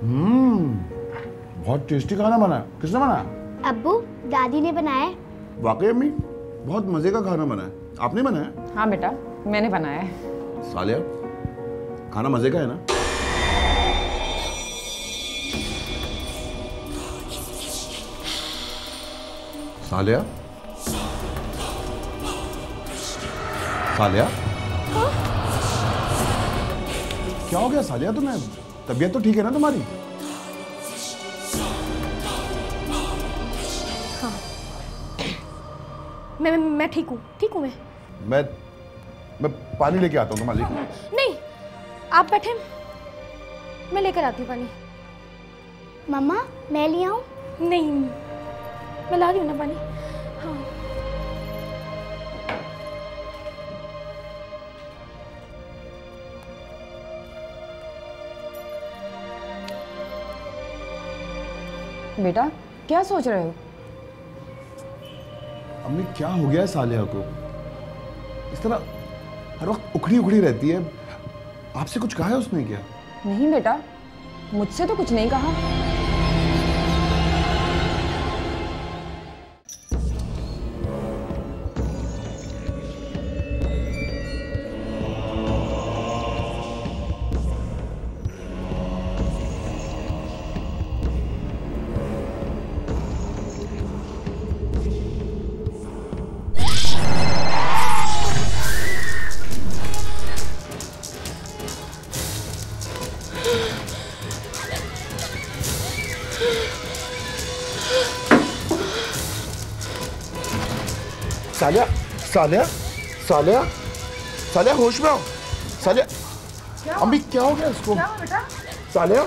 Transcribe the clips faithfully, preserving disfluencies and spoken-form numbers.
हम्म, बहुत टेस्टी खाना बनाया। किसने बनाया? अब्बू, दादी ने बनाया। वाकई अम्मी, बहुत मजे का खाना बनाया। आपने बनाया? हाँ बेटा, मैंने बनाया है। सालिया, खाना मजे का है ना? सालिया, सालिया, हाँ? क्या हो गया सालिया तुम्हें? तबीयत तो ठीक है ना तुम्हारी? हाँ, मैं मैं ठीक हूँ, ठीक हूँ मैं। मैं मैं पानी लेके आता हूँ तुम्हारे लिए। हाँ, नहीं, आप बैठे, मैं लेकर आती हूँ पानी। मम्मा, मैं ले आऊँ? नहीं, मैं ला रही हूँ ना पानी। हाँ। बेटा, क्या सोच रहे हो? अम्मी, क्या हो गया है सालिया को? इस तरह हर वक्त उखड़ी उखड़ी रहती है। आपसे कुछ कहा है उसने क्या? नहीं बेटा, मुझसे तो कुछ नहीं कहा। सालिया, सालिया, सालिया, सालिया, होश में आओ। सालिया, अम्मी क्या हो गया इसको? क्या हो बेटा? सालिया,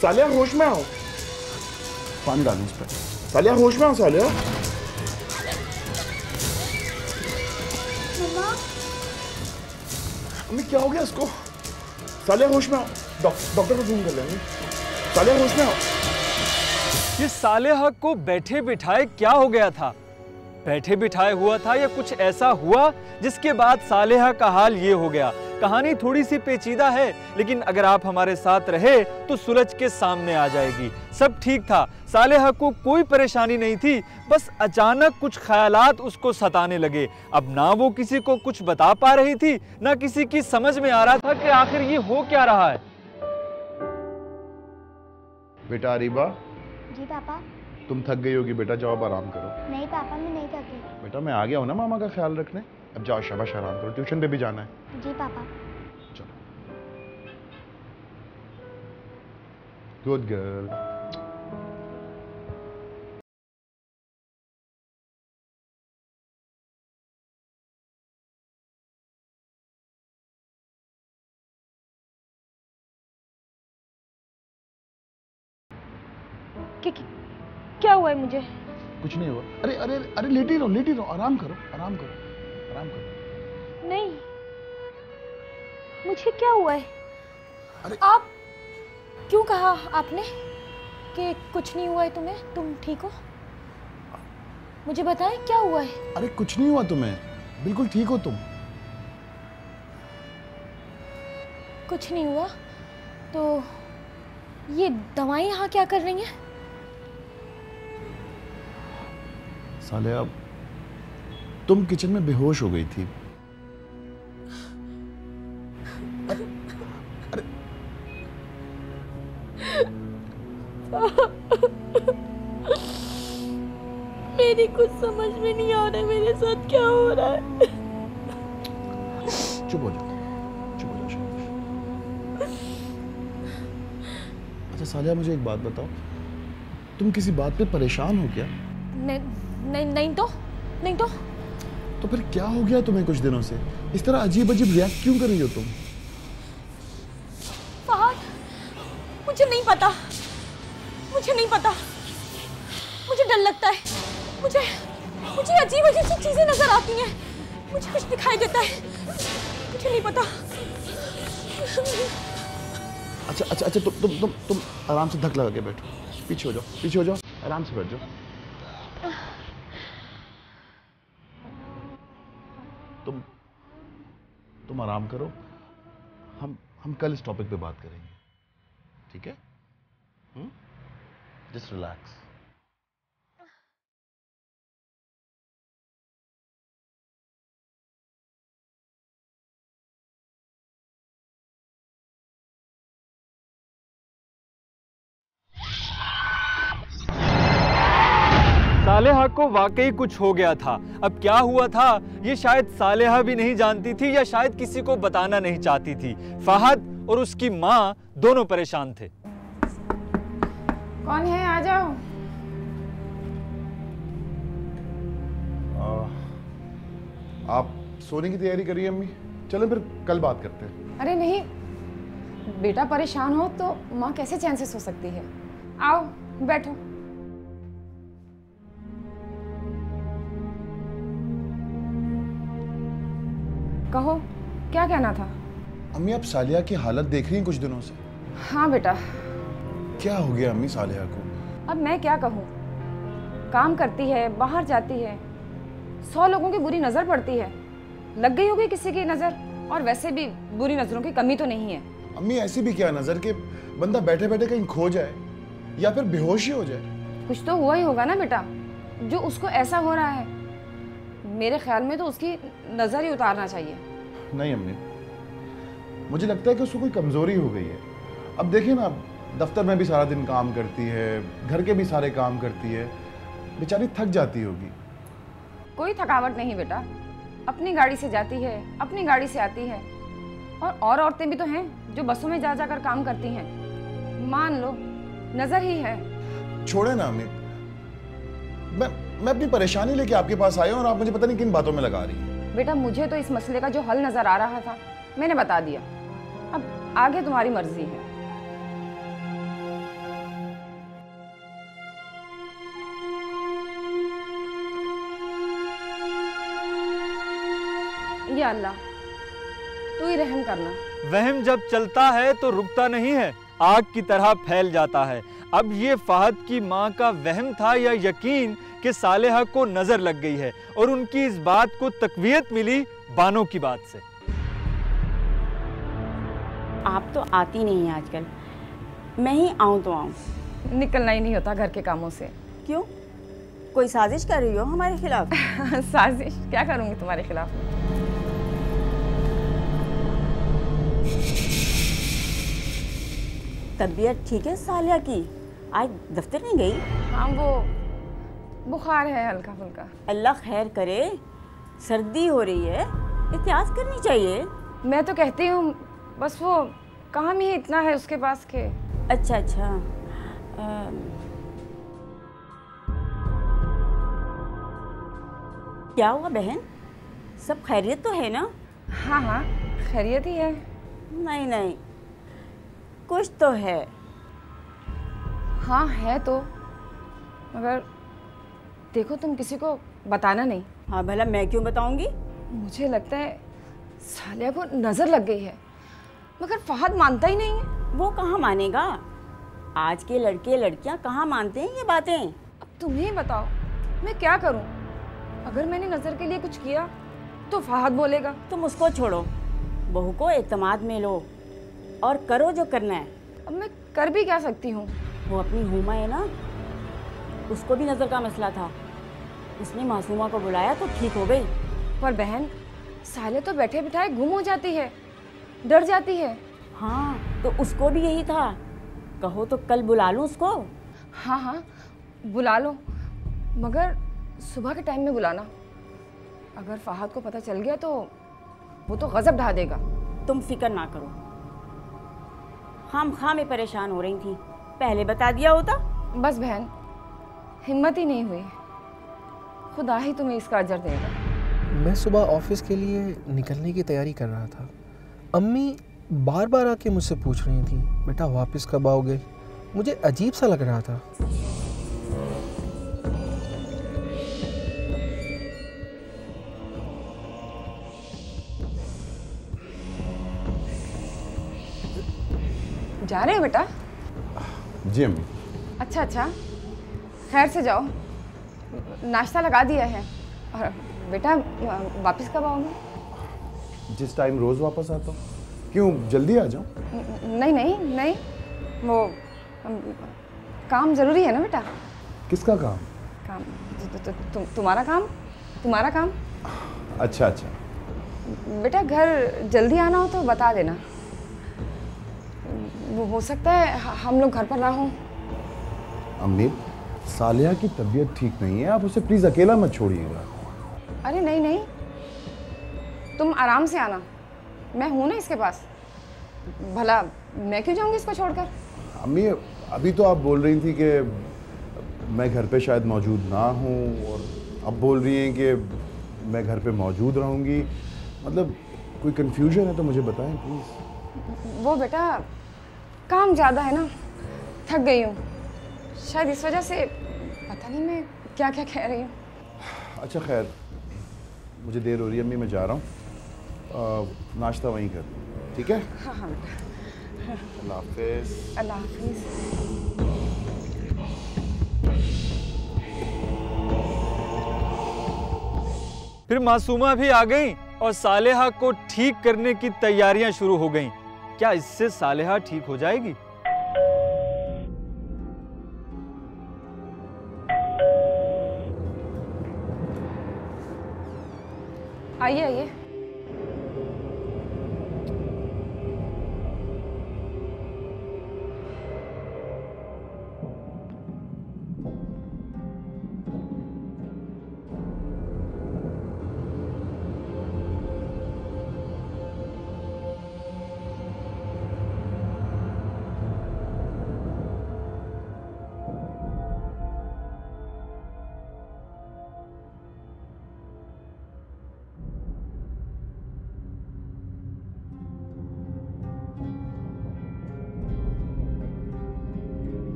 सालिया, होश में आओ। पानी डालो इस पर। सालिया, होश में आओ। सालिया, अम्मी क्या हो गया इसको? सालिया, होश में आओ। डॉक्टर को फोन कर लेंगे। सालिया, होश में आओ। ये सालिया को बैठे बिठाए क्या हो गया था? बैठे बिठाए हुआ था या कुछ ऐसा हुआ जिसके बाद सालिहा का हाल ये हो गया? कहानी थोड़ी सी पेचीदा है, लेकिन अगर आप हमारे साथ रहे तो सुलझ के सामने आ जाएगी। सब ठीक था, सालिहा को कोई परेशानी नहीं थी, बस अचानक कुछ ख्यालात उसको सताने लगे। अब ना वो किसी को कुछ बता पा रही थी, ना किसी की समझ में आ रहा था कि आखिर ये हो क्या रहा है। बेटा अरीबा। जी पापा। तुम थक गई होगी बेटा, जाओ आराम करो। नहीं पापा, मैं नहीं थकी। बेटा, मैं आ गया हूँ ना मामा का ख्याल रखने। अब जाओ, शाबाश, आराम करो। ट्यूशन पे भी जाना है। जी पापा। चलो, गुड गर्ल। क्या हुआ है मुझे? कुछ नहीं हुआ। अरे अरे अरे, लेटी रहो, लेटी रहो, आराम करो, आराम करो, आराम करो। नहीं, मुझे क्या हुआ है? अरे आप क्यों कहा आपने कि कुछ नहीं हुआ है तुम्हें? तुम ठीक हो? मुझे बताएं क्या हुआ है? अरे कुछ नहीं हुआ तुम्हें, बिल्कुल ठीक हो तुम। कुछ नहीं हुआ तो ये दवाएं यहाँ क्या कर रही हैं? सालिया, तुम किचन में बेहोश हो गई थी। अरे, अरे। मेरी कुछ समझ में नहीं आ रहा है मेरे साथ क्या हो रहा है। चुप हो जाओ, चुप हो जाओ। अच्छा सालिया, मुझे एक बात बताओ, तुम किसी बात पे परेशान हो क्या? नहीं, नहीं तो नहीं तो तो फिर क्या हो गया तुम्हें? कुछ दिनों से इस तरह अजीब अजीब रिएक्ट क्यों कर रही हो तुम? फहद, मुझे नहीं पता, मुझे नहीं पता, मुझे डर लगता है, मुझे मुझे अजीब अजीब सी चीजें नजर आती हैं, मुझे कुछ दिखाई देता है, मुझे नहीं पता। अच्छा अच्छा अच्छा, तुम तुम तुम तुम आराम से धक लगा के बैठो, पीछे हो जाओ, पीछे हो जाओ, आराम से बैठ जाओ। तुम तुम आराम करो, हम हम कल इस टॉपिक पे बात करेंगे, ठीक है? Hmm? Just relax. सालेहा को वाकई कुछ हो गया था। अब क्या हुआ था ये शायद सालेहा भी नहीं जानती थी या शायद किसी को बताना नहीं चाहती थी। फहद और उसकी माँ दोनों परेशान थे। कौन है? आ जाओ। आ, आप सोने की तैयारी करिए अम्मी, चलो फिर कल बात करते हैं। अरे नहीं बेटा, परेशान हो तो माँ कैसे चैन से सो सकती है? आओ बैठो। कहो क्या कहना था? अम्मी आप सालिया की हालत देख रही हैं कुछ दिनों से। हाँ बेटा। क्या हो गया अम्मी सालिया को? अब मैं क्या कहूँ, काम करती है, बाहर जाती है, सौ लोगों की बुरी नजर पड़ती है, लग गई होगी किसी की नजर। और वैसे भी बुरी नजरों की कमी तो नहीं है। अम्मी ऐसी भी क्या नजर कि बंदा बैठे बैठे कहीं खो जाए या फिर बेहोश ही हो जाए। कुछ तो हुआ ही होगा ना बेटा जो उसको ऐसा हो रहा है। मेरे ख्याल में तो उसकी नज़र ही उतारना चाहिए। नहीं अम्मी, मुझे लगता है कि उसको कोई कमज़ोरी हो गई है। अब देखिए ना, दफ्तर में भी सारा दिन काम करती है, घर के भी सारे काम करती है, बेचारी थक जाती होगी। कोई थकावट नहीं बेटा, अपनी गाड़ी से जाती है, अपनी गाड़ी से आती है। और और औरतें भी तो हैं जो बसों में जा जाकर काम करती हैं। मान लो नज़र ही है। छोड़े ना अम्मी, मैं मैं अपनी परेशानी लेके आपके पास आया हूँ और आप मुझे पता नहीं किन बातों में लगा रही हैं। बेटा मुझे तो इस मसले का जो हल नजर आ रहा था मैंने बता दिया, अब आगे तुम्हारी मर्जी है। या अल्लाह तू ही रहम करना। वहम जब चलता है तो रुकता नहीं है, आग की तरह फैल जाता है। अब ये फहद की माँ का वहम था या यकीन कि सालेहा को नजर लग गई है और उनकी इस बात को तकवीयत मिली बानो की बात से। आप तो आती नहीं है आजकल, मैं ही आऊं तो आऊं। निकलना ही नहीं होता घर के कामों से। क्यों, कोई साजिश कर रही हो हमारे खिलाफ? साजिश क्या करूंगी तुम्हारे खिलाफ। तबीयत ठीक है सालिया की? आज दफ्तर नहीं गई? हाँ वो बुखार है हल्का फुल्का। अल्लाह खैर करे, सर्दी हो रही है, एहतियात करनी चाहिए। मैं तो कहती हूँ बस वो काम ही इतना है उसके पास के। अच्छा अच्छा आ... क्या हुआ बहन, सब खैरियत तो है ना? हाँ हाँ खैरियत ही है। नहीं नहीं कुछ तो है। हाँ है तो, मगर देखो तुम किसी को बताना नहीं। हाँ भला मैं क्यों बताऊंगी? मुझे लगता है सालिया को नज़र लग गई है, मगर फहद मानता ही नहीं है। वो कहाँ मानेगा, आज के लड़के लड़कियाँ कहाँ मानते हैं ये बातें। अब तुम ही बताओ मैं क्या करूँ। अगर मैंने नज़र के लिए कुछ किया तो फहद बोलेगा। तुम उसको छोड़ो, बहू को एतमाद में लो और करो जो करना है। अब मैं कर भी क्या सकती हूँ? वो अपनी हुमा है ना, उसको भी नज़र का मसला था, उसने मासूमा को बुलाया तो ठीक हो गई। पर बहन साले तो बैठे बिठाए गुम हो जाती है, डर जाती है। हाँ तो उसको भी यही था। कहो तो कल बुला लूँ उसको। हाँ हाँ बुला लो, मगर सुबह के टाइम में बुलाना। अगर फहद को पता चल गया तो वो तो गज़ब ढा देगा। तुम फिक्र ना करो, खाम खाम में परेशान हो रही थी, पहले बता दिया होता। बस बहन हिम्मत ही नहीं हुई, खुदा ही तुम्हें इसका अजर देगा। मैं सुबह ऑफिस के लिए निकलने की तैयारी कर रहा था, अम्मी बार बार आके मुझसे पूछ रही थी बेटा वापस कब आओगे। मुझे अजीब सा लग रहा था। जा रहे हैं बेटा? जी अम्मी। अच्छा अच्छा खैर से जाओ, नाश्ता लगा दिया है। और बेटा वापस कब आओगे? जिस टाइम रोज़ वापस आता हूँ। क्यों जल्दी आ जाऊँ? नहीं नहीं नहीं वो काम जरूरी है ना बेटा। किसका काम? काम तु, तु, तु, तुम्हारा काम तुम्हारा काम। अच्छा अच्छा बेटा, घर जल्दी आना हो तो बता देना, वो हो सकता है हम लोग घर पर ना हों। अम्मी, सालिया की तबीयत ठीक नहीं है, आप उसे प्लीज़ अकेला मत छोड़िएगा। अरे नहीं नहीं, तुम आराम से आना, मैं हूँ ना इसके पास, भला मैं क्यों जाऊँगी इसको छोड़कर। अम्मी, अभी तो आप बोल रही थी कि मैं घर पे शायद मौजूद ना हूँ, और अब बोल रही हैं कि मैं घर पे मौजूद रहूँगी, मतलब कोई कन्फ्यूजन है तो मुझे बताएं प्लीज़। वो बेटा काम ज़्यादा है ना, थक गई हूँ शायद, इस वजह से पता नहीं मैं क्या क्या कह रही हूँ। अच्छा खैर, मुझे देर हो रही है अम्मी, मैं जा रहा हूँ, नाश्ता वहीं कर, ठीक है? हाँ हाँ बेटा, अल्लाह हाफिज़। अल्लाह हाफिज़। फिर मासूमा भी आ गई और सालेहा को ठीक करने की तैयारियां शुरू हो गईं। क्या इससे सालेहा ठीक हो जाएगी? आइए आइए।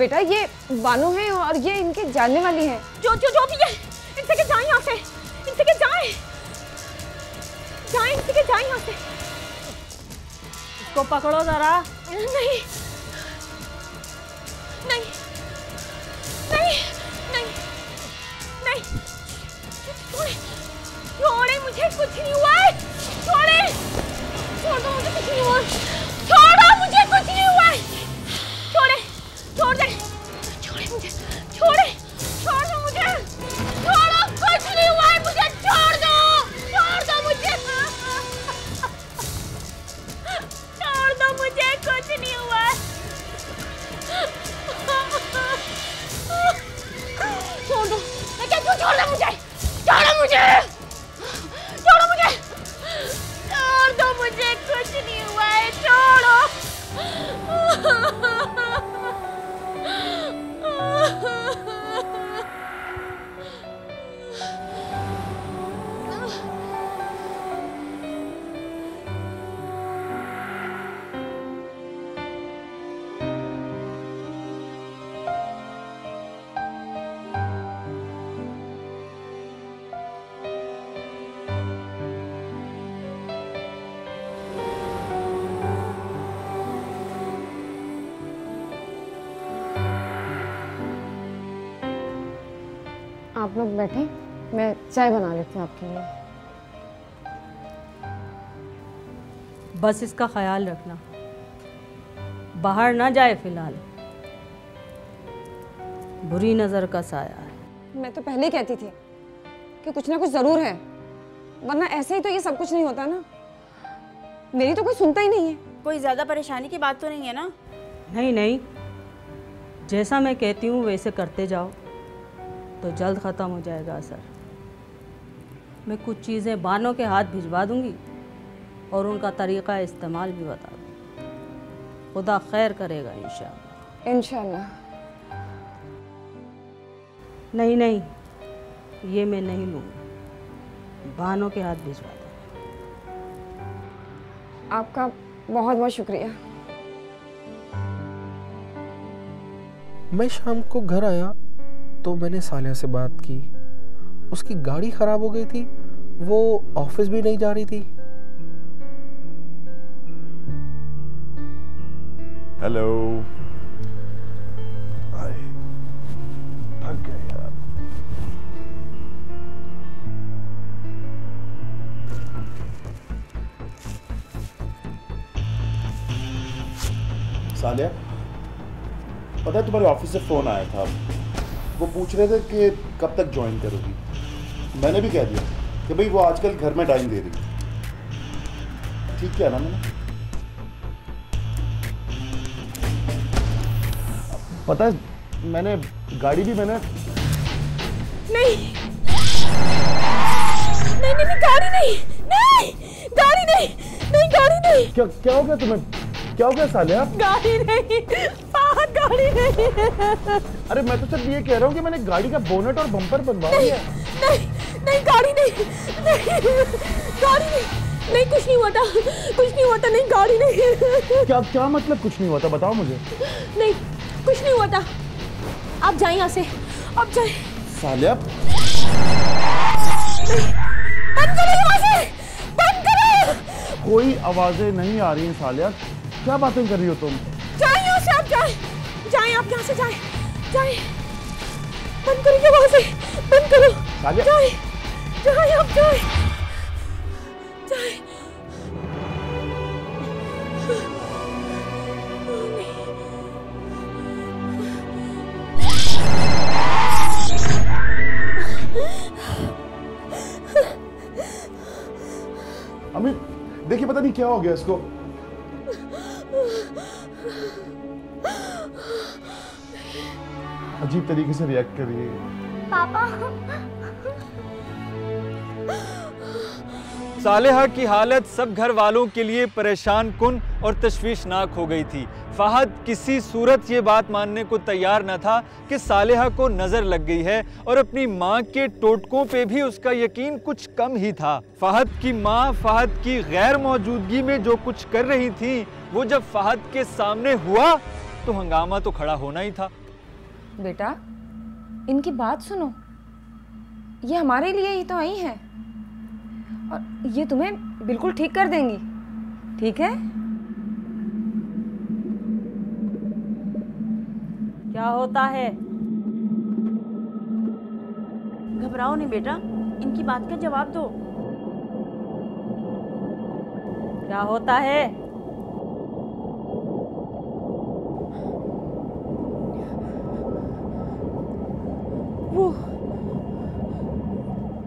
बेटा ये बानू हैं और ये इनके जानने वाली हैं। जो जो जो भी है, इनसे के जाएं यहाँ से, इनसे के जाएं, जाएं इनसे के जाएं यहाँ से। इसको पकड़ो जरा। नहीं नहीं नहीं नहीं नहीं, छोड़े छोड़े, मुझे कुछ नहीं हुआ है, छोड़े छोड़ दो, मुझे कुछ नहीं हुआ, छोड़ो मुझे कुछ नहीं हुआ है, छोड़े छोड़ दे, छोड़े मुझे, छोड़े, छोड़ दो मुझे, छोड़ो, कुछ नहीं हुआ है मुझे, छोड़ दो, छोड़ दो मुझे, छोड़ दो मुझे, कुछ नहीं हुआ है, छोड़ दो, मैं क्या क्यों छोड़ दो मुझे, छोड़ो मुझे, छोड़ो मुझे, छोड़ दो मुझे, कुछ नहीं हुआ है, छोड़ो। आप लोग बैठे, मैं चाय बना लेती हूँ आपके लिए। बस इसका ख्याल रखना, बाहर ना जाए फिलहाल, बुरी नजर का साया है। मैं तो पहले ही कहती थी कि कुछ ना कुछ जरूर है, वरना ऐसे ही तो ये सब कुछ नहीं होता ना। मेरी तो कोई सुनता ही नहीं है। कोई ज्यादा परेशानी की बात तो नहीं है ना? नहीं नहीं, जैसा मैं कहती हूँ वैसे करते जाओ तो जल्द ख़त्म हो जाएगा असर। मैं कुछ चीज़ें बानों के हाथ भिजवा दूंगी और उनका तरीक़ा इस्तेमाल भी बता दूंगी। खुदा खैर करेगा इंशाअल्लाह। इंशाअल्लाह। नहीं नहीं, ये मैं नहीं लूँगी, बानों के हाथ भिजवा दूंगी। आपका बहुत बहुत शुक्रिया। मैं शाम को घर आया तो मैंने सालिया से बात की। उसकी गाड़ी खराब हो गई थी, वो ऑफिस भी नहीं जा रही थी। हेलो, थक गए यार। सालिया, पता है तुम्हारे ऑफिस से फोन आया था, वो पूछ रहे थे कि कब तक ज्वाइन करोगी। मैंने भी कह दिया कि भाई वो आजकल घर में टाइम दे रही है। ठीक किया ना मैंने। पता है मैंने गाड़ी भी मैंने नहीं नहीं नहीं गाड़ी नहीं नहीं गाड़ी नहीं नहीं गाड़ी नहीं क्या क्या हो गया तुम्हें? क्या हो गया सालिया? गाड़ी नहीं, फहद गाड़ी नहीं। अरे मैं तो सिर्फ ये कह रहा हूँ कि मैंने गाड़ी का बोनेट और बम्पर बनवा लिया। नहीं नहीं गाड़ी नहीं नहीं गाड़ी नहीं नहीं कुछ नहीं हुआ था, कुछ नहीं हुआ था। नहीं गाड़ी नहीं। क्या क्या मतलब कुछ नहीं हुआ था? बताओ मुझे। नहीं कुछ नहीं हुआ था, आप जाएं यहाँ से, आप जाएं। सालिया बंद करो आवाजें, बंद करो। कोई आवाजें नहीं आ रही हैं सालिया, क्या बातें कर रही हो तुम? जाएं यहाँ से, आप जाएं, जाएं आप यहाँ से, जाएं जाएं बंद करो आवाजें, बंद करो सालिया, जाएं जाएं आप जाएं जाएं। देखिए पता नहीं क्या हो गया इसको। अजीब तरीके से रिएक्ट कर रही है। पापा। सालिहा की हालत सब घर वालों के लिए परेशान कुन और तश्वीशनाक हो गई थी। फहद किसी सूरत ये बात मानने को तैयार न था कि सालिहा को नज़र लग गई है, और अपनी माँ के टोटकों पे भी उसका यकीन कुछ कम ही था। फहद की माँ फहद की गैर मौजूदगी में जो कुछ कर रही थी, वो जब फहद के सामने हुआ तो हंगामा तो खड़ा होना ही था। बेटा इनकी बात सुनो, ये हमारे लिए ही तो आई है, और ये तुम्हें बिल्कुल ठीक कर देंगी। ठीक है? क्या होता है? घबराओ नहीं बेटा, इनकी बात का जवाब दो। क्या होता है? वो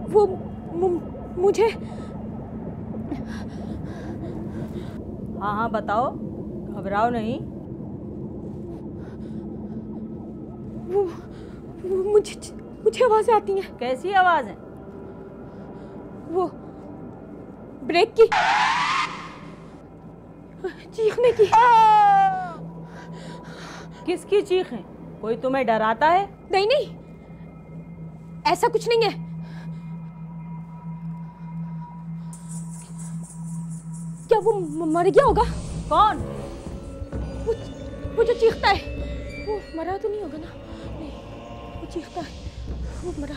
वो मुझे हाँ हाँ बताओ, घबराओ नहीं। वो, वो मुझे मुझे आवाज़ें आती हैं। कैसी आवाज़ें? वो ब्रेक की, चीखने की। किसकी चीख है? कोई तुम्हें डराता है? नहीं नहीं ऐसा कुछ नहीं है। क्या वो मर गया होगा? कौन? वो, वो जो चीखता है वो मरा तो नहीं होगा ना? वो चीखता है, वो मरा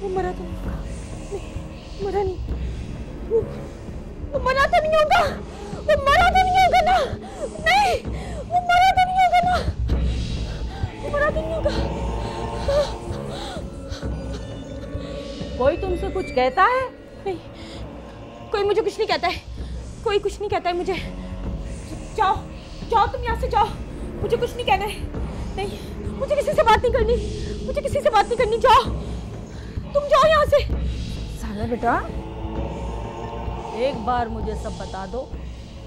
वो मरा तो नहीं होगा? नहीं मरा नहीं, वो वो मरा तो नहीं होगा? वो मरा तो नहीं होगा ना? नहीं वो मरा तो नहीं होगा ना? वो मरा तो नहीं होगा? कोई तुमसे कुछ कहता है? नहीं, कोई मुझे कुछ नहीं कहता है, कोई कुछ नहीं कहता है मुझे। जाओ जाओ तुम यहाँ से जाओ, मुझे कुछ नहीं कहना है। नहीं मुझे किसी से बात नहीं करनी, मुझे किसी से बात नहीं करनी। जाओ तुम, जाओ यहाँ से। साला बेटा एक बार मुझे सब बता दो,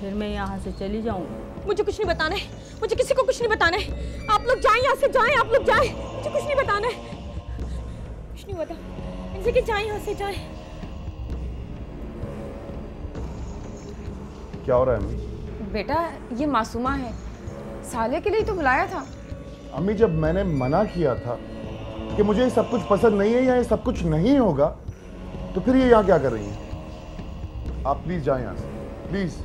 फिर मैं यहाँ से चली जाऊँ। मुझे कुछ नहीं बताना है, मुझे किसी को कुछ नहीं बताना है। आप लोग जाएं यहाँ से, जाएं आप लोग जाएं, मुझे कुछ नहीं बताना है। कुछ नहीं बता इनसे कि जाएं यहाँ से, जाएं। क्या हो रहा है अम्मी? बेटा ये मासूमा है, साले के लिए तो बुलाया था। अम्मी जब मैंने मना किया था कि मुझे ये सब कुछ पसंद नहीं है या ये सब कुछ नहीं होगा, तो फिर ये यहाँ क्या कर रही हैं? आप प्लीज जाएं यहाँ से, प्लीज।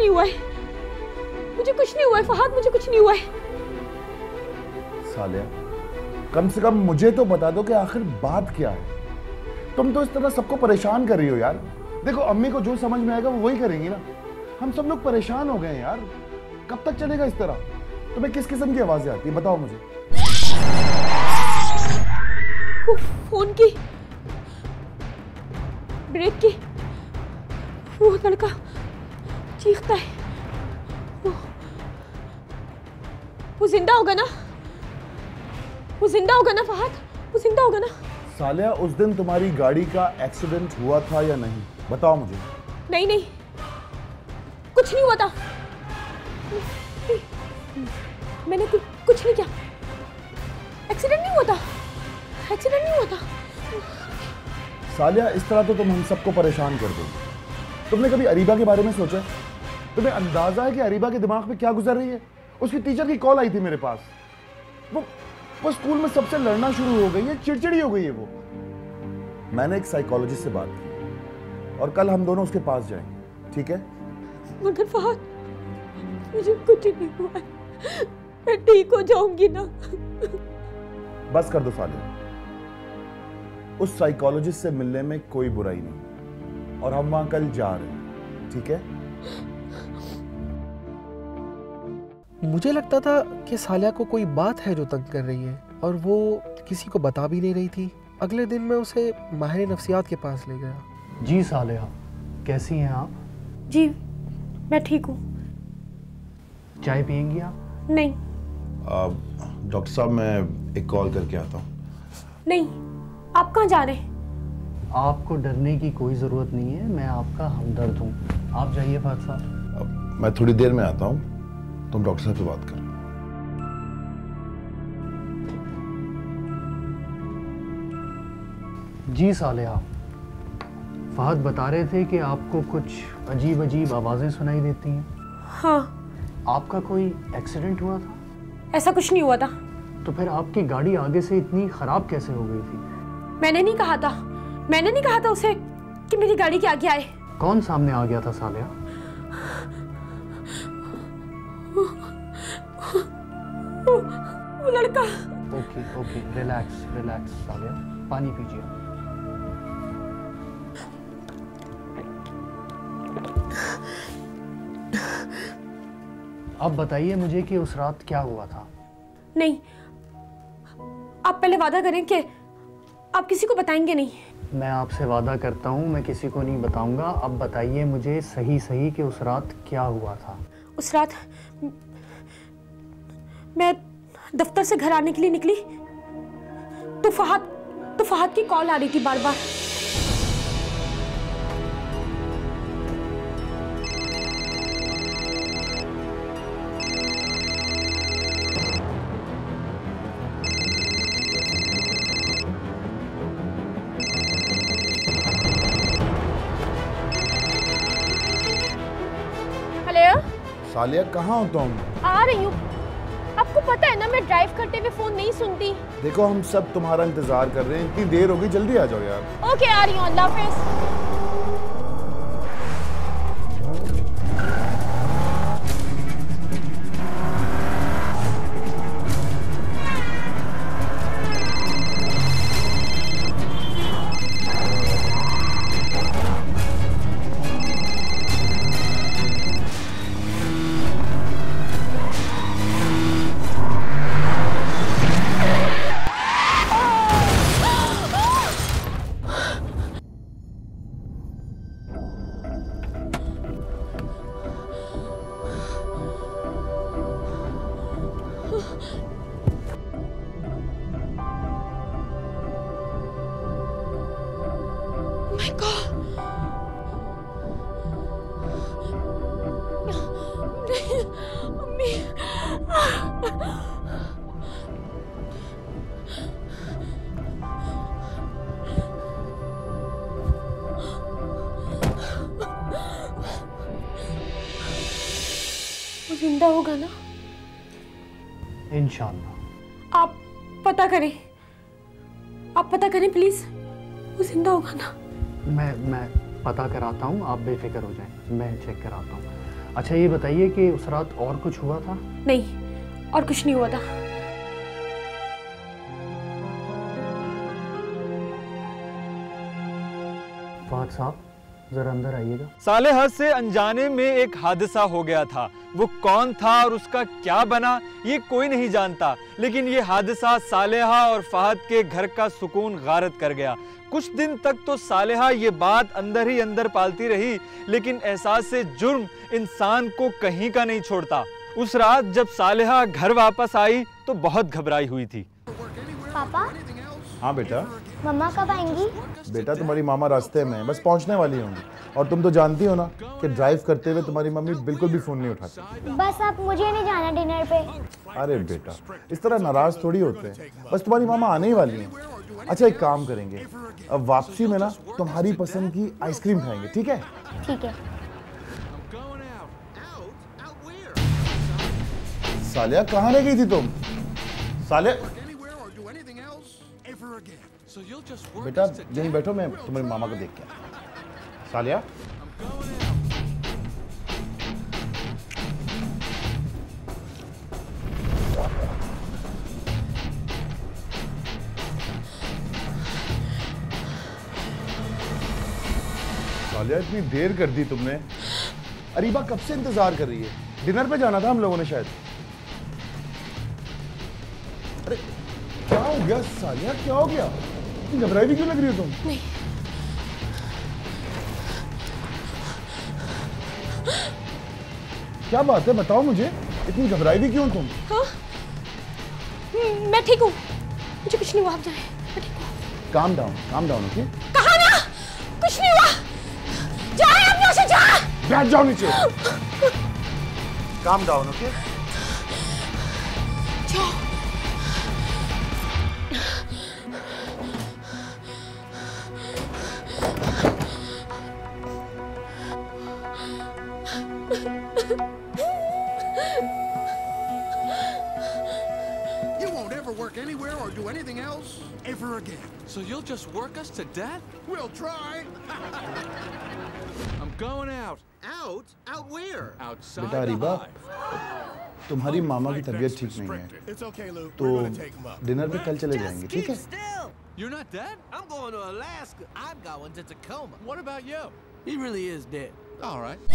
नहीं हुआ है, मुझे कुछ नहीं हुआ है फहद, मुझे कुछ नहीं हुआ है। सालिया, कम से कम मुझे तो बता दो कि आखिर बात क्या है। तुम तो इस तरह सबको परेशान कर रही हो यार। देखो अम्मी को जो समझ में आएगा वो वही करेंगी ना। हम सब लोग परेशान हो गए यार, कब तक चलेगा इस तरह। तुम्हें किस किस्म की आवाजें आती है बताओ मुझे। वो फोन की, ब्रेक की, वो लड़का चीखता है, वो वो जिंदा होगा ना, वो जिंदा होगा ना फहद, वो जिंदा होगा ना। सालिया, उस दिन तुम्हारी गाड़ी का एक्सीडेंट हुआ था या नहीं बताओ मुझे। नहीं नहीं, कुछ नहीं हुआ था, मैंने कुछ कुछ नहीं किया, एक्सीडेंट नहीं हुआ था, एक्सीडेंट नहीं हुआ था। सालिया, इस तरह तो तुम हम सबको परेशान कर दोगे। तुमने कभी अरीबा के बारे में सोचा? तुम्हें अंदाजा है कि अरीबा के दिमाग में क्या गुजर रही है? उसकी टीचर की कॉल आई थी मेरे पास, वो वो स्कूल में सबसे लड़ना शुरू हो गई है, चिड़चिड़ी हो गई है वो। मैंने एक साइकोलॉजिस्ट से बात की और कल हम दोनों उसके पास जाएंगे, ठीक है? मगर फहद, मुझे कुछ नहीं हुआ, मैं ठीक हो जाऊंगी ना। बस कर दो सालिया, उस साइकोलॉजिस्ट से मिलने में कोई बुराई नहीं और हम वहां कल जा रहे हैं, ठीक है? मुझे लगता था कि सालिया को कोई बात है जो तंग कर रही है और वो किसी को बता भी नहीं रही थी। अगले दिन मैं उसे माहिर नफ्सियात के पास ले गया। जी सालिया, कैसी हैं आप? जी मैं ठीक हूँ। चाय पियेंगी आप? नहीं। डॉक्टर साहब मैं एक कॉल करके आता हूँ। नहीं, आप कहाँ जा रहे हैं? आपको डरने की कोई ज़रूरत नहीं है, मैं आपका हमदर्द हूँ, आप जाइए फहद साहब। अब मैं थोड़ी देर में आता हूँ, तुम डॉक्टर साहब से बात करो। जी सालिया, फहद बता रहे थे कि आपको कुछ अजीब अजीब आवाज़ें सुनाई देती हैं। हाँ। आपका कोई एक्सीडेंट हुआ था? ऐसा कुछ नहीं हुआ था। तो फिर आपकी गाड़ी आगे से इतनी ख़राब कैसे हो गई थी? मैंने नहीं कहा था, मैंने नहीं कहा था उसे कि मेरी गाड़ी के आगे आए। कौन सामने आ गया था सालिया? वो, वो, वो लड़का। ओके ओके, रिलैक्स रिलैक्स सालिया, पानी पीजिए। अब बताइए मुझे कि उस रात क्या हुआ था। नहीं, आप पहले वादा करें कि आप किसी को बताएंगे नहीं। मैं आपसे वादा करता हूँ, मैं किसी को नहीं बताऊंगा। अब बताइए मुझे सही सही कि उस रात क्या हुआ था। उस रात मैं दफ्तर से घर आने के लिए निकली तो फहद तो फहद की कॉल आ रही थी बार बार। सालिया, कहाँ हो तुम? आ रही हूँ। आपको पता है ना मैं ड्राइव करते हुए फोन नहीं सुनती। देखो हम सब तुम्हारा इंतजार कर रहे हैं, इतनी देर हो गई, जल्दी आ जाओ यार। ओके, आ रही हूँ, अल्लाह हाफिज़। जिंदा होगा ना इंशाल्लाह। आप पता करें, आप पता करें प्लीज, वो जिंदा होगा ना। मैं मैं पता कराता हूँ, आप बेफिक्र हो जाएं, मैं चेक कराता हूँ। अच्छा ये बताइए कि उस रात और कुछ हुआ था? नहीं, और कुछ नहीं हुआ था। फहद साहब जरा अंदर आइएगा। सालेहा से अनजाने में एक हादसा हो गया था। वो कौन था और उसका क्या बना ये कोई नहीं जानता, लेकिन ये हादसा सालेहा और फहद के घर का सुकून गारत कर गया। कुछ दिन तक तो सालेहा ये बात अंदर ही अंदर पालती रही, लेकिन एहसास से जुर्म इंसान को कहीं का नहीं छोड़ता। उस रात जब सालेहा घर वापस आई तो बहुत घबराई हुई थी। पापा? हाँ बेटा। मामा कब आएंगी? बेटा तुम्हारी मामा रास्ते में, बस पहुंचने वाली होंगी। और तुम तो जानती हो ना कि ड्राइव करते हुए तुम्हारी मम्मी बिल्कुल भी फोन नहीं उठाती। बस आप, मुझे नहीं जाना डिनर पे। अरे बेटा इस तरह नाराज थोड़ी होते हैं, बस तुम्हारी मामा आने ही वाली है। अच्छा एक काम करेंगे, अब वापसी में ना तुम्हारी पसंद की आइसक्रीम खाएंगे, ठीक है? ठीक है। सालिया कहाँ रह गई थी तुम? सालिया बेटा यहीं बैठो, मैं तुम्हारे मामा को देख के आया। सालिया सालिया इतनी देर कर दी तुमने। अरीबा कब से इंतजार कर रही है, डिनर पे जाना था हम लोगों ने शायद। अरे क्या हो गया सालिया, क्या हो गया? घबराई भी क्यों लग रही हो तुम? नहीं। क्या बात है बताओ मुझे, इतनी घबराई भी क्यों तुम? हाँ? मैं ठीक हूँ, मुझे कुछ नहीं हुआ। आप जाएं, मैं ठीक हूँ। काम डाउन, काम डाउन। ओके कहा ना कुछ नहीं हुआ। जाए आप यहाँ से, जाए। बैठ जाओ नीचे। Calm down okay. So you'll just work us to death? We'll try. I'm going out. Out? Out where? Outside. बेटा अरीबा, तुम्हारी मामा की तबीयत ठीक नहीं है, तो डिनर पे कल चले जाएंगे, ठीक है? You're not dead? I'm going to Alaska. I'm going to Tacoma. What about you? He really is dead. All right.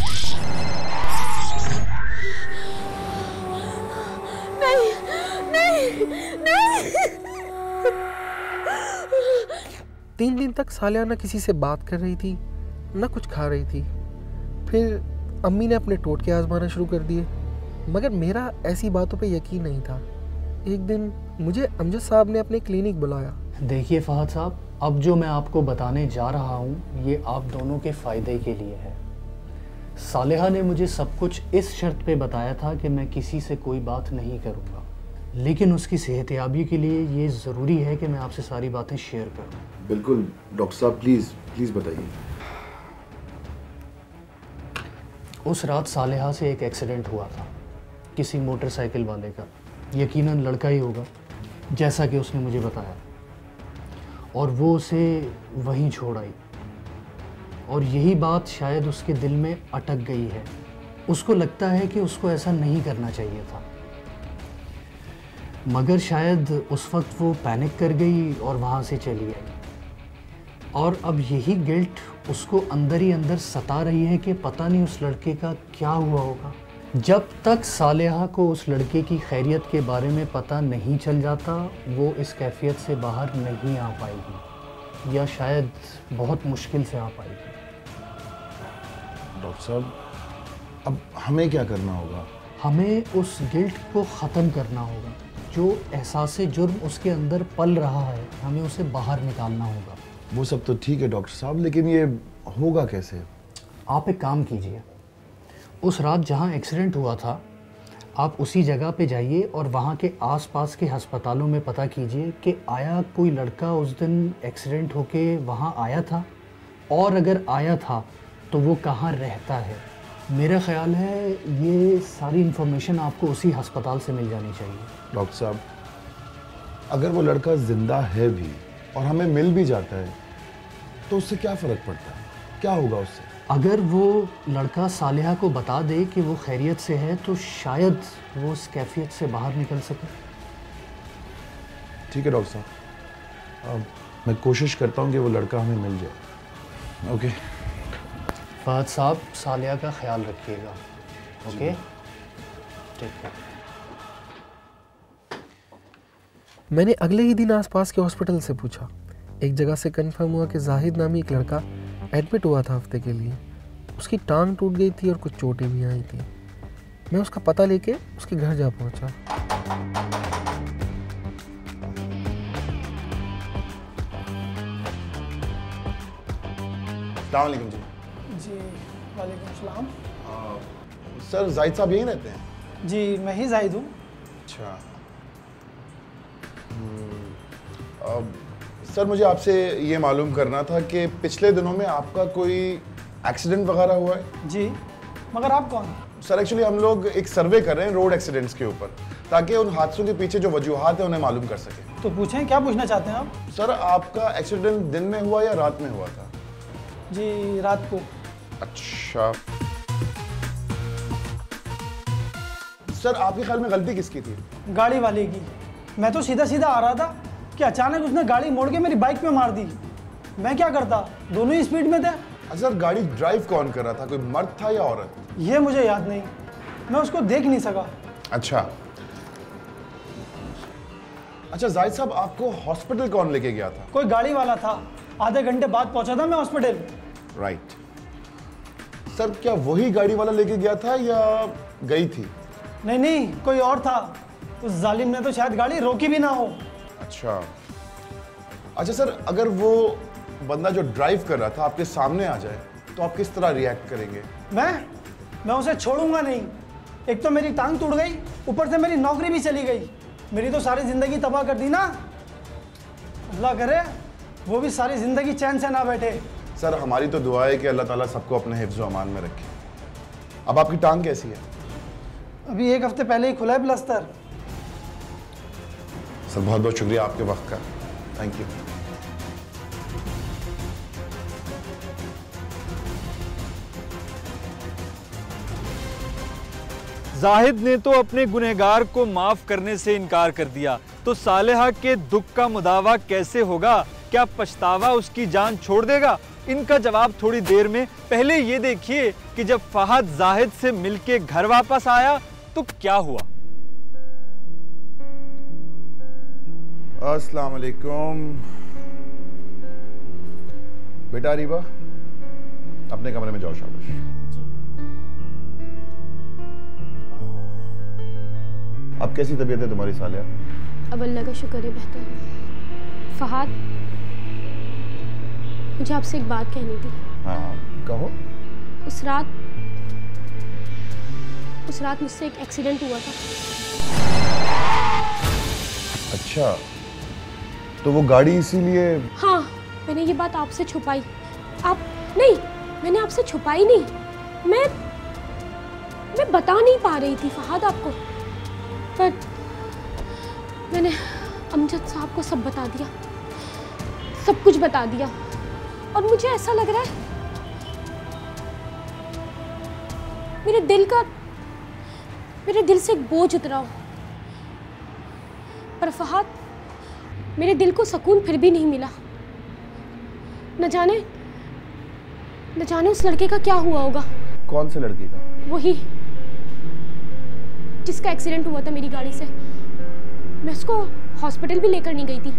नहीं, नहीं, नहीं। तीन दिन तक सालिया ना किसी से बात कर रही थी ना कुछ खा रही थी। फिर अम्मी ने अपने टोटके आजमाना शुरू कर दिए, मगर मेरा ऐसी बातों पे यकीन नहीं था। एक दिन मुझे अमजद साहब ने अपने क्लिनिक बुलाया। देखिए फहद साहब, अब जो मैं आपको बताने जा रहा हूँ ये आप दोनों के फ़ायदे के लिए है। सालिहा ने मुझे सब कुछ इस शर्त पे बताया था कि मैं किसी से कोई बात नहीं करूँगा, लेकिन उसकी सेहतयाबी के लिए ये ज़रूरी है कि मैं आपसे सारी बातें शेयर करूं। बिल्कुल डॉक्टर साहब, प्लीज़ प्लीज़ बताइए। उस रात सालेहा से एक एक्सीडेंट हुआ था, किसी मोटरसाइकिल वाले का। यकीनन लड़का ही होगा जैसा कि उसने मुझे बताया, और वो उसे वहीं छोड़ आई। और यही बात शायद उसके दिल में अटक गई है। उसको लगता है कि उसको ऐसा नहीं करना चाहिए था, मगर शायद उस वक्त वो पैनिक कर गई और वहाँ से चली आई। और अब यही गिल्ट उसको अंदर ही अंदर सता रही है कि पता नहीं उस लड़के का क्या हुआ होगा। जब तक सालेहा को उस लड़के की खैरियत के बारे में पता नहीं चल जाता वो इस कैफियत से बाहर नहीं आ पाएगी, या शायद बहुत मुश्किल से आ पाएगी। डॉक्टर साहब अब हमें क्या करना होगा? हमें उस गिल्ट को ख़त्म करना होगा। जो एहसास जुर्म उसके अंदर पल रहा है हमें उसे बाहर निकालना होगा। वो सब तो ठीक है डॉक्टर साहब, लेकिन ये होगा कैसे? आप एक काम कीजिए, उस रात जहाँ एक्सीडेंट हुआ था आप उसी जगह पे जाइए और वहाँ के आसपास के हस्पतालों में पता कीजिए कि आया कोई लड़का उस दिन एक्सीडेंट होके वहाँ आया था, और अगर आया था तो वो कहाँ रहता है। मेरा ख्याल है ये सारी इन्फॉर्मेशन आपको उसी हस्पताल से मिल जानी चाहिए। डॉक्टर साहब अगर वो लड़का ज़िंदा है भी और हमें मिल भी जाता है तो उससे क्या फ़र्क पड़ता है, क्या होगा उससे? अगर वो लड़का सालिहा को बता दे कि वो खैरियत से है तो शायद वो उस कैफियत से बाहर निकल सके। ठीक है डॉक्टर साहब, मैं कोशिश करता हूँ कि वो लड़का हमें मिल जाए। ओके फहद साहब, सालिया का ख्याल रखिएगा। ओके ठीक है। मैंने अगले ही दिन आसपास के हॉस्पिटल से पूछा। एक जगह से कंफर्म हुआ कि जाहिद नामी एक लड़का एडमिट हुआ था हफ्ते के लिए। उसकी टांग टूट गई थी और कुछ चोटें भी आई थी। मैं उसका पता लेके उसके घर जा पहुंचा। अस्सलाम वालेकुम जी। जी वालेकुम सलाम। सर जाहिद साहब यहीं रहते हैं? जी मैं ही जाहिद हूँ। अच्छा अब सर मुझे आपसे ये मालूम करना था कि पिछले दिनों में आपका कोई एक्सीडेंट वगैरह हुआ है? जी मगर आप कौन? सर एक्चुअली हम लोग एक सर्वे कर रहे हैं रोड एक्सीडेंट्स के ऊपर, ताकि उन हादसों के पीछे जो वजूहात है उन्हें मालूम कर सकें। तो पूछें, क्या पूछना चाहते हैं आप? सर आपका एक्सीडेंट दिन में हुआ या रात में हुआ था? जी रात को। अच्छा सर आपके ख्याल में गलती किसकी थी? गाड़ी वाले की। मैं तो सीधा सीधा आ रहा था कि अचानक उसने गाड़ी मोड़ के मेरी बाइक में मार दी। मैं क्या करता, दोनों ही स्पीड में थे। अच्छा गाड़ी ड्राइव कौन कर रहा था, कोई मर्द था या औरत? ये मुझे याद नहीं, मैं उसको देख नहीं सका। अच्छा अच्छा जाहिद साहब आपको हॉस्पिटल कौन लेके गया था? कोई गाड़ी वाला था, आधे घंटे बाद पहुंचा था मैं हॉस्पिटल। राइट सर, क्या वही गाड़ी वाला लेके गया था या गई थी? नहीं नहीं कोई और था। उस जालिम ने तो शायद गाड़ी रोकी भी ना हो। अच्छा अच्छा सर अगर वो बंदा जो ड्राइव कर रहा था आपके सामने आ जाए तो आप किस तरह रिएक्ट करेंगे? मैं मैं उसे छोड़ूंगा नहीं। एक तो मेरी टांग टूट गई, ऊपर से मेरी नौकरी भी चली गई। मेरी तो सारी जिंदगी तबाह कर दी ना, अल्लाह करे वो भी सारी जिंदगी चैन से ना बैठे। सर हमारी तो दुआ है कि अल्लाह ताला सबको अपने हिफ्ज़ व अमान में रखे। अब आपकी टांग कैसी है? अभी एक हफ्ते पहले ही खुला है प्लास्टर। सर बहुत बहुत शुक्रिया आपके वक्त का। Thank you. जाहिद ने तो अपने गुनहगार को माफ करने से इनकार कर दिया, तो सालिहा के दुख का मुदावा कैसे होगा? क्या पछतावा उसकी जान छोड़ देगा? इनका जवाब थोड़ी देर में। पहले ये देखिए कि जब फहद जाहिद से मिलके घर वापस आया तो क्या हुआ। अस्सलाम वालेकुम बेटा अरीबा, अपने कमरे में जाओ। शाबाश। अब कैसी तबीयत है तुम्हारी सालिया? अब अल्लाह का शुक्र है, बेहतर है। फहद मुझे आपसे एक बात कहनी थी। हाँ कहो। उस रात उस रात मुझसे एक एक्सीडेंट हुआ था। अच्छा तो वो गाड़ी इसीलिए? हाँ मैंने ये बात आपसे छुपाई। आप नहीं, मैंने आपसे छुपाई नहीं, मैं मैं बता नहीं पा रही थी फहद आपको, पर मैंने अमजद साहब को सब बता दिया, सब कुछ बता दिया। और मुझे ऐसा लग रहा है मेरे दिल का मेरे दिल से एक बोझ उतरा हो, पर फहद मेरे दिल को सुकून फिर भी नहीं मिला। न जाने न जाने उस लड़के का क्या हुआ होगा। कौन से लड़के का? वही जिसका एक्सीडेंट हुआ था मेरी गाड़ी से। मैं उसको हॉस्पिटल भी लेकर नहीं गई थी,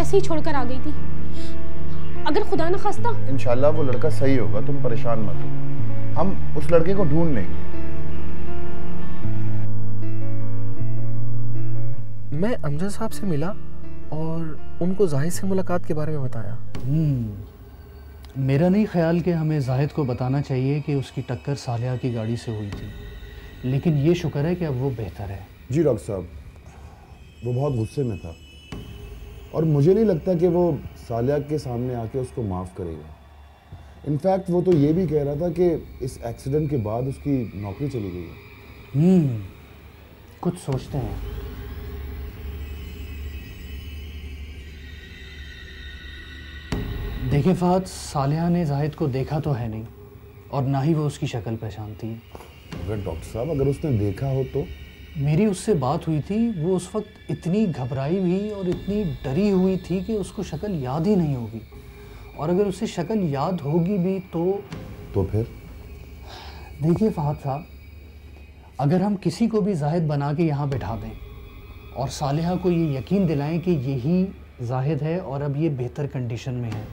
ऐसे ही छोड़कर आ गई थी। अगर खुदा न खास्ता। इंशाल्लाह वो लड़का सही होगा, तुम परेशान मत हो, हम उस लड़के को ढूंढ लेंगे। मैं अमजद साहब से मिला और उनको जाहिद से मुलाकात के बारे में बताया। हम्म, मेरा नहीं ख्याल कि हमें जाहिद को बताना चाहिए कि उसकी टक्कर सालिया की गाड़ी से हुई थी, लेकिन ये शुक्र है कि अब वो बेहतर है। जी डॉक्टर साहब वो बहुत गुस्से में था और मुझे नहीं लगता कि वो सालिया के सामने आके उसको माफ़ करेगा। इनफैक्ट वो तो ये भी कह रहा था कि इस एक्सीडेंट के बाद उसकी नौकरी चली गई है। हम्म, कुछ सोचते हैं। देखिए फहद, सालिया ने जाहिद को देखा तो है नहीं और ना ही वो उसकी शक्ल पहचानती है। अगर डॉक्टर साहब अगर उसने देखा हो तो? मेरी उससे बात हुई थी, वो उस वक्त इतनी घबराई हुई और इतनी डरी हुई थी कि उसको शक्ल याद ही नहीं होगी, और अगर उसे शक्ल याद होगी भी तो तो फिर देखिए फहद साहब, अगर हम किसी को भी जाहिद बना के यहाँ बैठा दें और सालिहा को ये यकीन दिलाएं कि यही जाहिद है और अब ये बेहतर कंडीशन में है,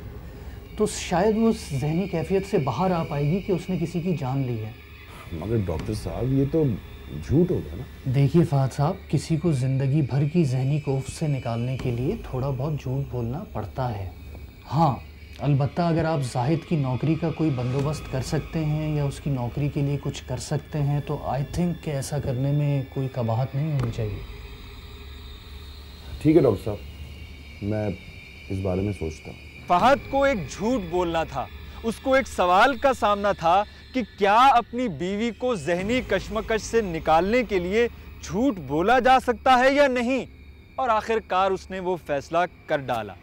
तो शायद वो उस जहनी कैफियत से बाहर आ पाएगी कि उसने किसी की जान ली है। मगर डॉक्टर साहब ये तो झूठ हो गया ना। देखिए फहद साहब, किसी को ज़िंदगी भर की जहनी कोफ से निकालने के लिए थोड़ा बहुत झूठ बोलना पड़ता है। हाँ, अलबत्ता अगर आप जाहिद की नौकरी का कोई बंदोबस्त कर सकते हैं या उसकी नौकरी के लिए कुछ कर सकते हैं तो आई थिंक कि ऐसा करने में कोई कबाहत नहीं होनी चाहिए। ठीक है डॉक्टर साहब, मैं इस बारे में सोचता हूँ। फहद को एक झूठ बोलना था, उसको एक सवाल का सामना था कि क्या अपनी बीवी को जहनी कश्मकश से निकालने के लिए झूठ बोला जा सकता है या नहीं, और आखिरकार उसने वो फैसला कर डाला।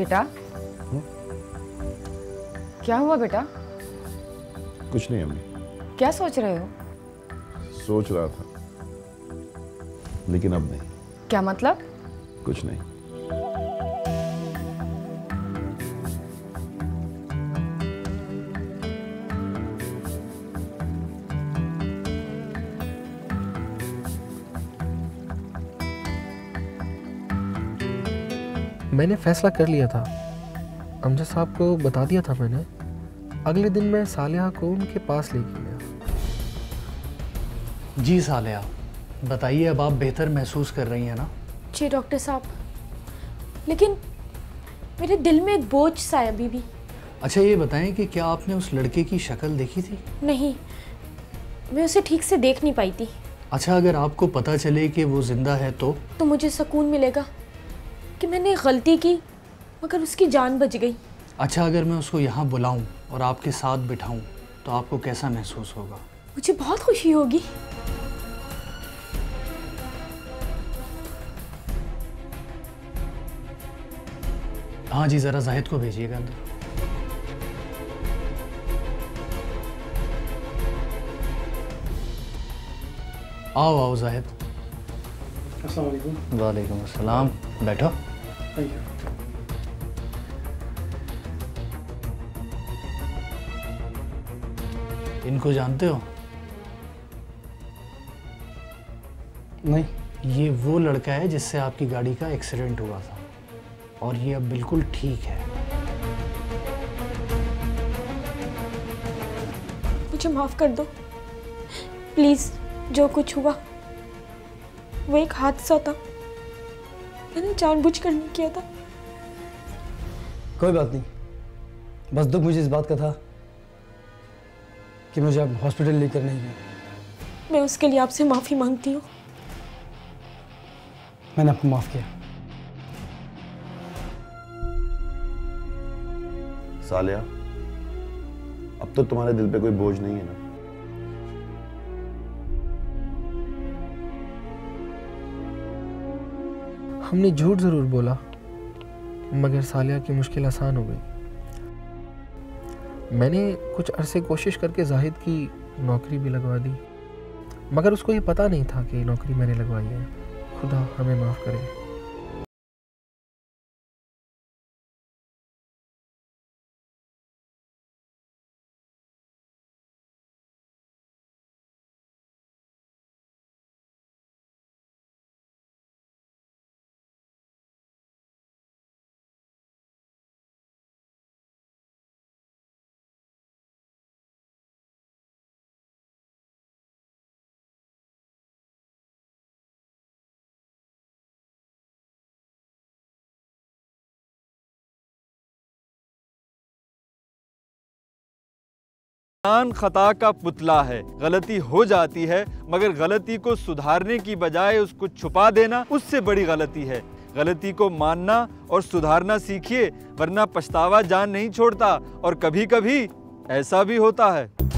बेटा हुँ? क्या हुआ बेटा? कुछ नहीं अम्मी। क्या सोच रहे हो? सोच रहा था लेकिन अब नहीं। क्या मतलब? कुछ नहीं। मैंने फैसला कर लिया था, अमजद साहब को बता दिया था मैंने। अगले दिन मैं सालिया को उनके पास लेके गया। जी सालिया, बताइए अब आप बेहतर महसूस कर रही हैं ना? जी डॉक्टर साहब, लेकिन मेरे दिल में एक बोझ सा है अभी भी। अच्छा ये बताएं कि क्या आपने उस लड़के की शक्ल देखी थी? नहीं, मैं उसे ठीक से देख नहीं पाई थी। अच्छा, अगर आपको पता चले कि वो जिंदा है तो? तो मुझे सुकून मिलेगा कि मैंने गलती की मगर उसकी जान बच गई। अच्छा, अगर मैं उसको यहाँ बुलाऊं और आपके साथ बिठाऊं तो आपको कैसा महसूस होगा? मुझे बहुत खुशी होगी। हाँ जी, ज़रा जाहिद को भेजिएगा अंदर। आओ आओ जाहिद। अस्सलाम वालेकुम। वालेकुम अस्सलाम, बैठो। इनको जानते हो? नहीं। ये वो लड़का है जिससे आपकी गाड़ी का एक्सीडेंट हुआ था और ये अब बिल्कुल ठीक है। मुझे माफ कर दो प्लीज, जो कुछ हुआ वो एक हादसा था, मैंने जानबूझकर नहीं किया था। कोई बात नहीं, बस दुख मुझे इस बात का था कि मुझे अब हॉस्पिटल लेकर नहीं गया। मैं उसके लिए आपसे माफ़ी मांगती हूँ। मैंने आपको माफ़ किया। सालिया, अब तो तुम्हारे दिल पे कोई बोझ नहीं है ना? हमने झूठ ज़रूर बोला मगर सालिया की मुश्किल आसान हो गई। मैंने कुछ अरसे कोशिश करके जाहिद की नौकरी भी लगवा दी मगर उसको ये पता नहीं था कि नौकरी मैंने लगवाई है। खुदा हमें माफ़ करे। इंसान खता का पुतला है, गलती हो जाती है मगर गलती को सुधारने की बजाय उसको छुपा देना उससे बड़ी गलती है। गलती को मानना और सुधारना सीखिए, वरना पछतावा जान नहीं छोड़ता और कभी कभी ऐसा भी होता है।